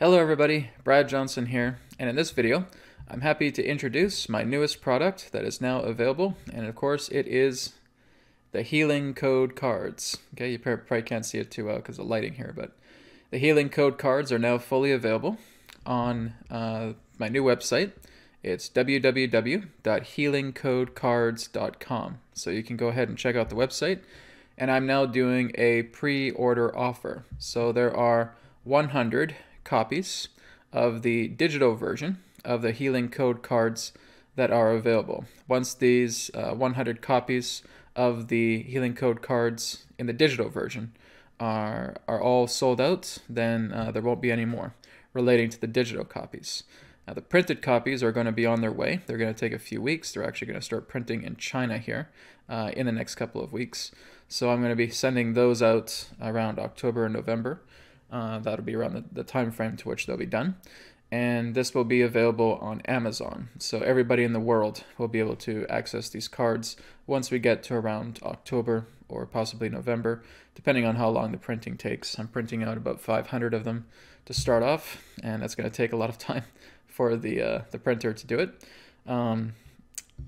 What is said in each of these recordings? Hello everybody, Brad Johnson here, and in this video I'm happy to introduce my newest product that is now available, and of course it is the Healing Code Cards. Okay, you probably can't see it too well because of the lighting here, but the Healing Code Cards are now fully available on my new website. It's www.healingcodecards.com, so you can go ahead and check out the website, and I'm now doing a pre-order offer. So there are 100 copies of the digital version of the Healing Code Cards that are available. Once these 100 copies of the Healing Code Cards in the digital version are all sold out, then there won't be any more relating to the digital copies. Now the printed copies are going to be on their way. They're going to take a few weeks. They're actually going to start printing in China here in the next couple of weeks. So I'm going to be sending those out around October and November. That'll be around the time frame to which they'll be done. And this will be available on Amazon. So everybody in the world will be able to access these cards once we get to around October or possibly November, depending on how long the printing takes. I'm printing out about 500 of them to start off, and that's going to take a lot of time for the printer to do it.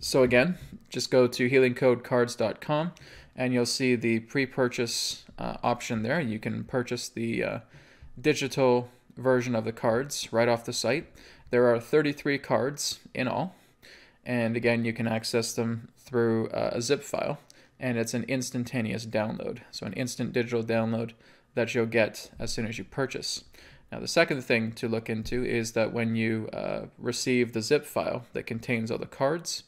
So again, just go to healingcodecards.com and you'll see the pre-purchase option there. You can purchase the digital version of the cards right off the site. There are 33 cards in all, and again you can access them through a zip file, and it's an instantaneous download, so an instant digital download that you'll get as soon as you purchase. Now the second thing to look into is that when you receive the zip file that contains all the cards,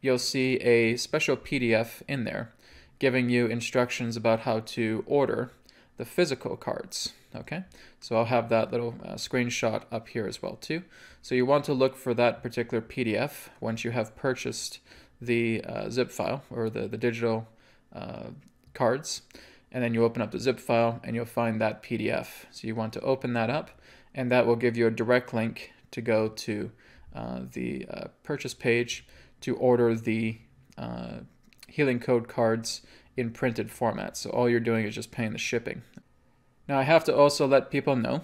you'll see a special PDF in there giving you instructions about how to order the physical cards. Okay, so I'll have that little screenshot up here as well too. So you want to look for that particular PDF once you have purchased the zip file or the digital cards. And then you open up the zip file and you'll find that PDF. So you want to open that up, and that will give you a direct link to go to the purchase page to order the Healing Code Cards in printed format. So all you're doing is just paying the shipping. Now I have to also let people know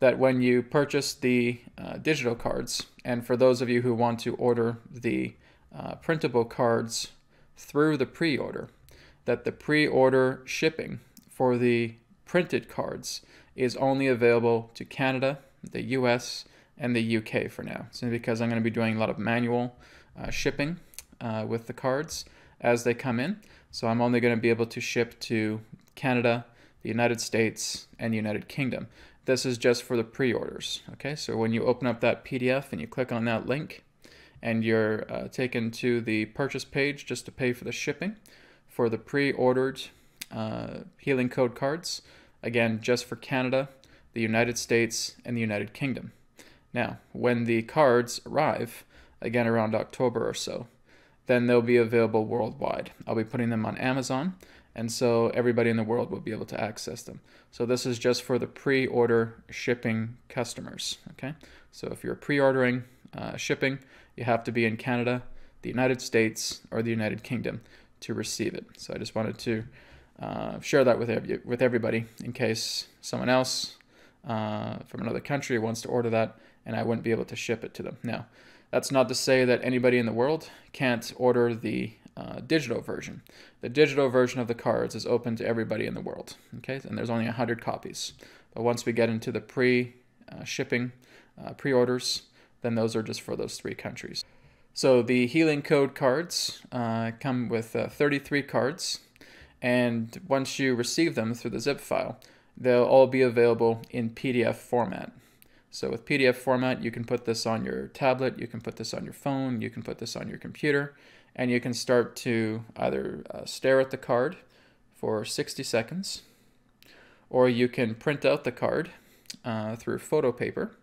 that when you purchase the digital cards, and for those of you who want to order the printable cards through the pre-order, that the pre-order shipping for the printed cards is only available to Canada, the US, and the UK for now. So because I'm going to be doing a lot of manual shipping with the cards as they come in, so I'm only going to be able to ship to Canada, the United States, and the United Kingdom. This is just for the pre-orders. Okay, so when you open up that PDF and you click on that link, and you're taken to the purchase page just to pay for the shipping for the pre-ordered Healing Code Cards, again just for Canada, the United States, and the United Kingdom. Now when the cards arrive, again around October or so, then they'll be available worldwide. I'll be putting them on Amazon, and so everybody in the world will be able to access them. So this is just for the pre-order shipping customers. Okay, so if you're pre-ordering shipping, you have to be in Canada, the United States, or the United Kingdom to receive it. So I just wanted to share that with everybody in case someone else from another country wants to order that and I wouldn't be able to ship it to them. Now, that's not to say that anybody in the world can't order the digital version. The digital version of the cards is open to everybody in the world, okay? And there's only 100 copies. But once we get into the pre-shipping, pre-orders, then those are just for those 3 countries. So the Healing Code Cards come with 33 cards, and once you receive them through the zip file, they'll all be available in PDF format. So with PDF format, you can put this on your tablet, you can put this on your phone, you can put this on your computer, and you can start to either stare at the card for 60 seconds, or you can print out the card through photo paper.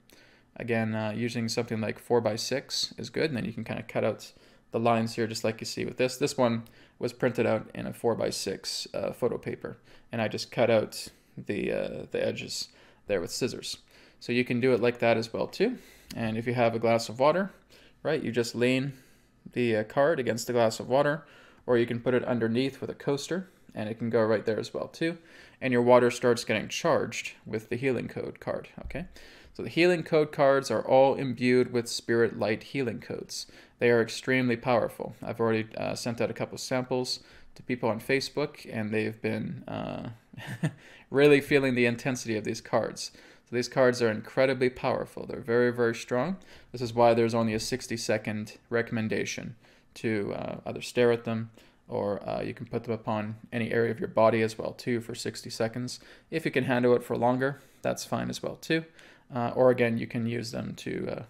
Again, using something like 4x6 is good, and then you can kind of cut out the lines here just like you see with this. This one was printed out in a 4x6 photo paper, and I just cut out the edges there with scissors. So you can do it like that as well too. And if you have a glass of water, right, you just lean the card against the glass of water, or you can put it underneath with a coaster and it can go right there as well too. And your water starts getting charged with the Healing Code card, okay? So the Healing Code cards are all imbued with spirit light healing codes. They are extremely powerful. I've already sent out a couple samples to people on Facebook, and they've been really feeling the intensity of these cards. So these cards are incredibly powerful. They're very, very strong. This is why there's only a 60-second recommendation to either stare at them, or you can put them upon any area of your body as well too for 60 seconds. If you can handle it for longer, that's fine as well too. Or again, you can use them to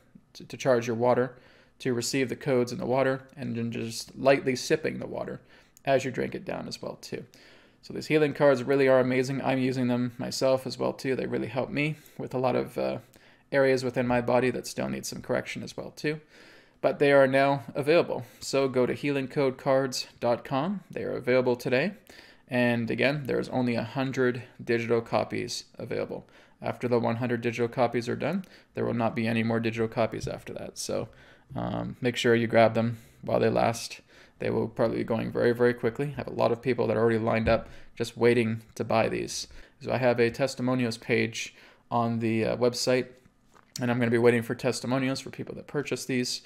charge your water, to receive the codes in the water, and then just lightly sipping the water as you drink it down as well too. So these healing cards really are amazing. I'm using them myself as well too. They really help me with a lot of areas within my body that still need some correction as well too. But they are now available. So go to healingcodecards.com. They are available today. And again, there's only 100 digital copies available. After the 100 digital copies are done, there will not be any more digital copies after that. So make sure you grab them while they last. They will probably be going very, very quickly. I have a lot of people that are already lined up just waiting to buy these. So I have a testimonials page on the website, and I'm going to be waiting for testimonials for people that purchase these,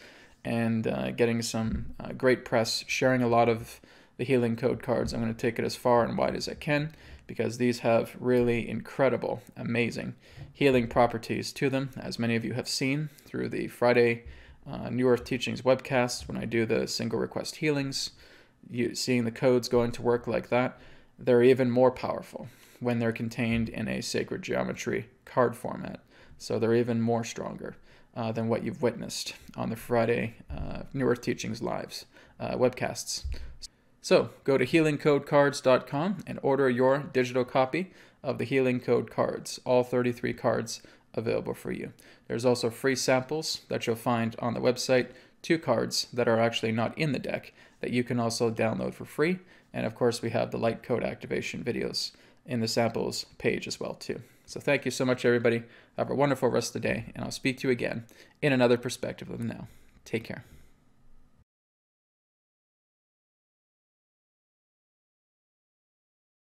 and getting some great press, sharing a lot of the Healing Code cards. I'm going to take it as far and wide as I can, because these have really incredible, amazing healing properties to them, as many of you have seen through the Friday New Earth Teachings webcast when I do the single request healings. Seeing the codes going to work like that, they're even more powerful when they're contained in a sacred geometry card format. So they're even more stronger than what you've witnessed on the Friday New Earth Teachings lives webcasts. So go to healingcodecards.com and order your digital copy of the Healing Code cards, all 33 cards available for you. There's also free samples that you'll find on the website, 2 cards that are actually not in the deck that you can also download for free. And of course, we have the light code activation videos in the samples page as well too. So thank you so much, everybody. Have a wonderful rest of the day, and I'll speak to you again in another perspective of now. Take care.